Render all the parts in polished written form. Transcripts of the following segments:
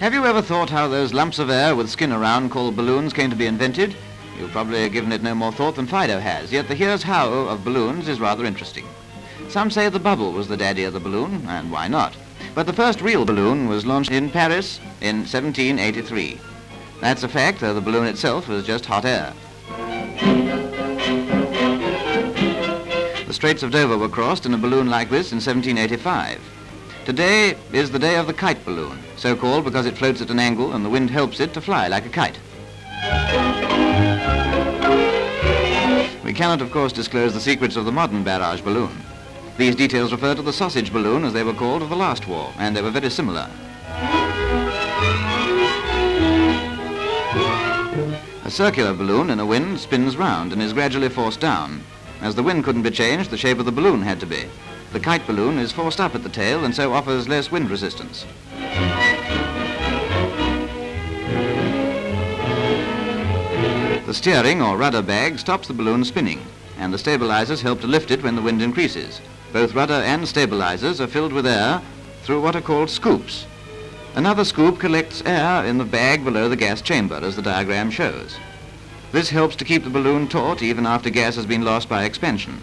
Have you ever thought how those lumps of air with skin around called balloons came to be invented? You've probably given it no more thought than Fido has, yet the here's how of balloons is rather interesting. Some say the bubble was the daddy of the balloon, and why not? But the first real balloon was launched in Paris in 1783. That's a fact, though the balloon itself was just hot air. The Straits of Dover were crossed in a balloon like this in 1785. Today is the day of the kite balloon, so called because it floats at an angle and the wind helps it to fly like a kite. We cannot, of course, disclose the secrets of the modern barrage balloon. These details refer to the sausage balloon, as they were called, of the last war, and they were very similar. A circular balloon in a wind spins round and is gradually forced down. As the wind couldn't be changed, the shape of the balloon had to be. The kite balloon is forced up at the tail and so offers less wind resistance. The steering or rudder bag stops the balloon spinning, and the stabilizers help to lift it when the wind increases. Both rudder and stabilizers are filled with air through what are called scoops. Another scoop collects air in the bag below the gas chamber, as the diagram shows. This helps to keep the balloon taut even after gas has been lost by expansion.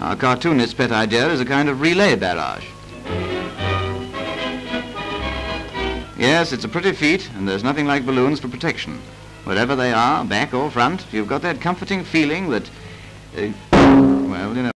Our cartoonist's pet idea is a kind of relay barrage. Yes, it's a pretty feat, and there's nothing like balloons for protection. Wherever they are, back or front, you've got that comforting feeling that, well, you know.